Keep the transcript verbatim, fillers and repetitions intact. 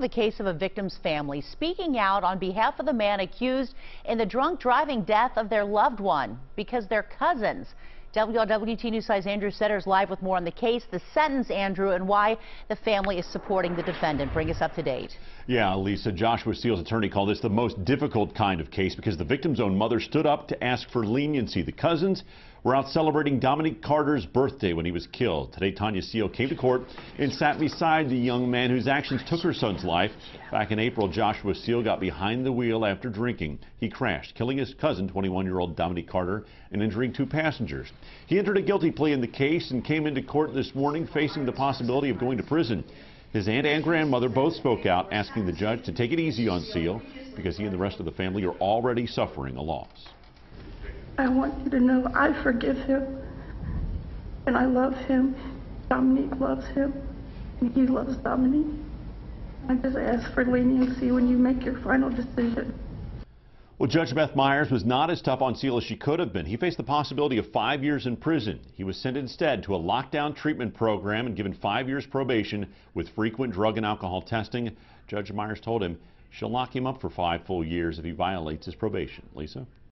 The case of a victim's family speaking out on behalf of the man accused in the drunk driving death of their loved one because they're cousins. W L W T News Side's Andrew Setter is live with more on the case, the sentence, Andrew, and why the family is supporting the defendant. Bring us up to date. Yeah, Lisa, Joshua Seale's attorney called this the most difficult kind of case because the victim's own mother stood up to ask for leniency. The cousins were out celebrating Dominique Carter's birthday when he was killed. Today, Tonya Seale came to court and sat beside the young man whose actions took her son's life. Back in April, Joshua Seale got behind the wheel after drinking. He crashed, killing his cousin, twenty-one-year-old Dominique Carter, and injuring two passengers. He entered a guilty plea in the case and came into court this morning facing the possibility of going to prison. His aunt and grandmother both spoke out, asking the judge to take it easy on Seale because he and the rest of the family are already suffering a loss. I want you to know I forgive him and I love him. Dominique loves him and he loves Dominique. I just ask for leniency when you make your final decision. Well, Judge Beth Myers was not as tough on Seale as she could have been. He faced the possibility of five years in prison. He was sent instead to a lockdown treatment program and given five years probation with frequent drug and alcohol testing. Judge Myers told him she'll lock him up for five full years if he violates his probation. Lisa?